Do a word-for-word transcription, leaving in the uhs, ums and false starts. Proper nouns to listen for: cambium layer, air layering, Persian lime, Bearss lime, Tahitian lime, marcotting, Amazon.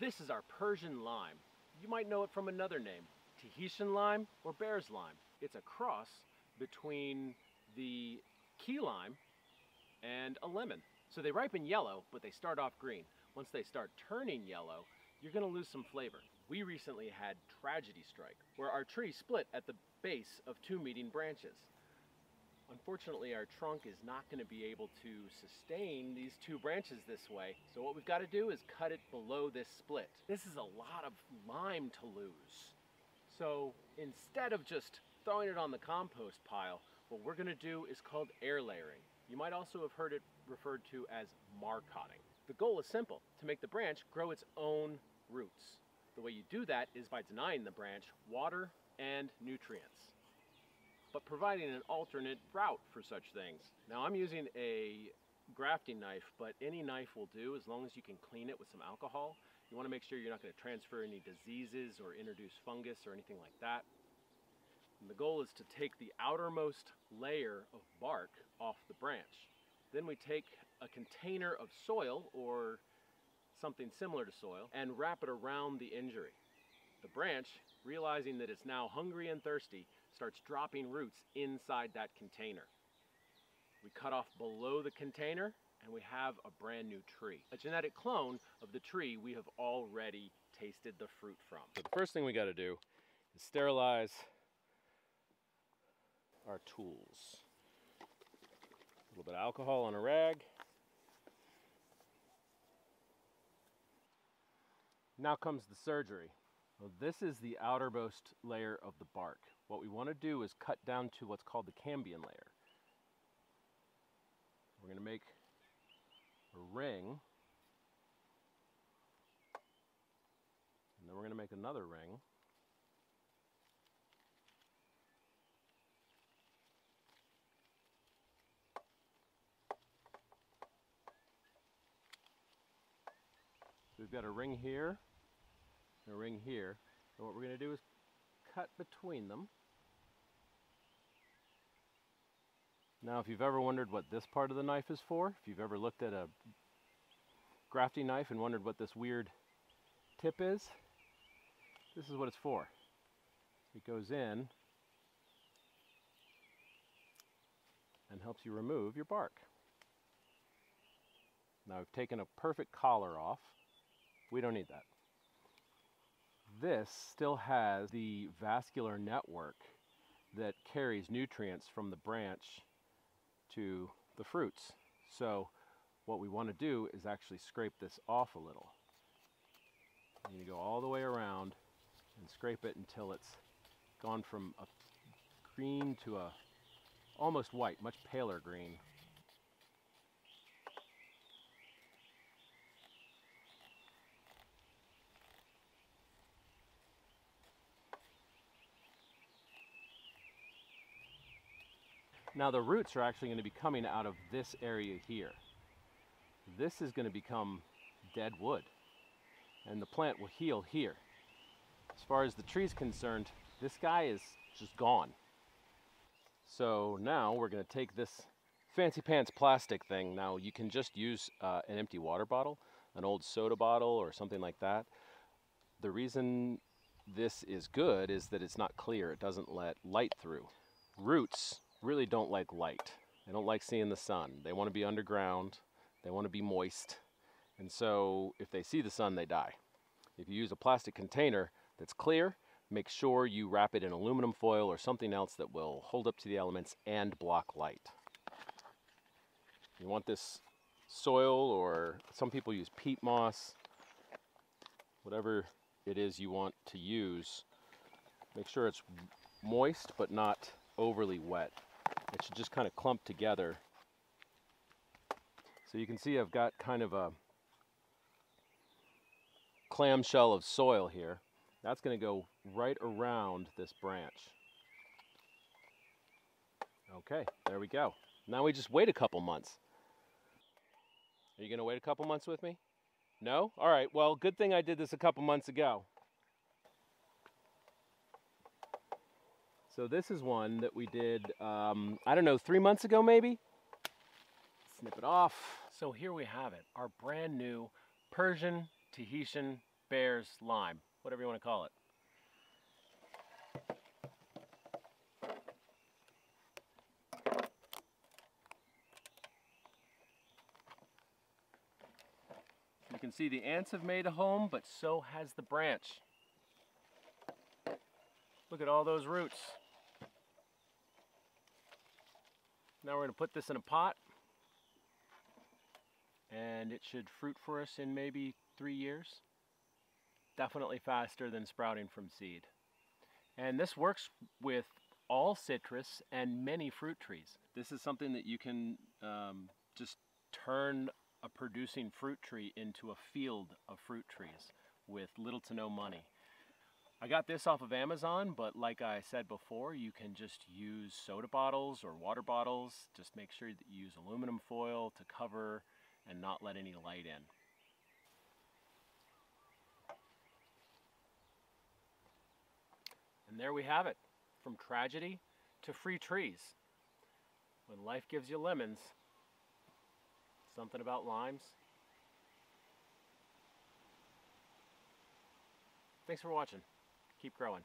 This is our Persian lime. You might know it from another name, Tahitian lime or Bearss lime. It's a cross between the key lime and a lemon. So they ripen yellow, but they start off green. Once they start turning yellow, you're gonna lose some flavor. We recently had tragedy strike, where our tree split at the base of two meeting branches. Unfortunately, our trunk is not gonna be able to sustain these two branches this way. So what we've gotta do is cut it below this split. This is a lot of lime to lose. So instead of just throwing it on the compost pile, what we're gonna do is called air layering. You might also have heard it referred to as marcotting. The goal is simple, to make the branch grow its own roots. The way you do that is by denying the branch water and nutrients, but providing an alternate route for such things. Now I'm using a grafting knife, but any knife will do as long as you can clean it with some alcohol. You want to make sure you're not going to transfer any diseases or introduce fungus or anything like that. And the goal is to take the outermost layer of bark off the branch. Then we take a container of soil or something similar to soil and wrap it around the injury. The branch, realizing that it's now hungry and thirsty, starts dropping roots inside that container. We cut off below the container and we have a brand new tree, a genetic clone of the tree we have already tasted the fruit from. So the first thing we got to do is sterilize our tools. A little bit of alcohol on a rag. Now comes the surgery. Well, this is the outermost layer of the bark. What we want to do is cut down to what's called the cambium layer. We're going to make a ring, and then we're going to make another ring. So we've got a ring here and a ring here, and what we're going to do is cut between them. Now, if you've ever wondered what this part of the knife is for, if you've ever looked at a grafting knife and wondered what this weird tip is, this is what it's for. It goes in and helps you remove your bark. Now, I've taken a perfect collar off. We don't need that. This still has the vascular network that carries nutrients from the branch to the fruits. So what we want to do is actually scrape this off a little. I'm going to go all the way around and scrape it until it's gone from a green to a almost white, much paler green. Now the roots are actually going to be coming out of this area here. This is going to become dead wood, and the plant will heal here. As far as the tree's concerned, this guy is just gone. So now we're going to take this fancy pants plastic thing. Now you can just use uh, an empty water bottle, an old soda bottle or something like that. The reason this is good is that it's not clear. It doesn't let light through. Roots really don't like light. They don't like seeing the sun. They want to be underground. They want to be moist. And so if they see the sun, they die. If you use a plastic container that's clear, make sure you wrap it in aluminum foil or something else that will hold up to the elements and block light. You want this soil, or some people use peat moss, whatever it is you want to use. Make sure it's moist but not overly wet. It should just kind of clump together. So you can see I've got kind of a clamshell of soil here. That's going to go right around this branch. Okay, there we go. Now we just wait a couple months. Are you going to wait a couple months with me? No? All right, well, good thing I did this a couple months ago. So this is one that we did, um, I don't know, three months ago maybe? Snip it off. So here we have it, our brand new Persian Tahitian Bearss lime, whatever you want to call it. You can see the ants have made a home, but so has the branch. Look at all those roots. Now we're going to put this in a pot, and it should fruit for us in maybe three years. Definitely faster than sprouting from seed. And this works with all citrus and many fruit trees. This is something that you can um, just turn a producing fruit tree into a field of fruit trees with little to no money. I got this off of Amazon, but like I said before, you can just use soda bottles or water bottles. Just make sure that you use aluminum foil to cover and not let any light in. And there we have it, from tragedy to free trees. When life gives you lemons, something about limes. Thanks for watching. Keep growing.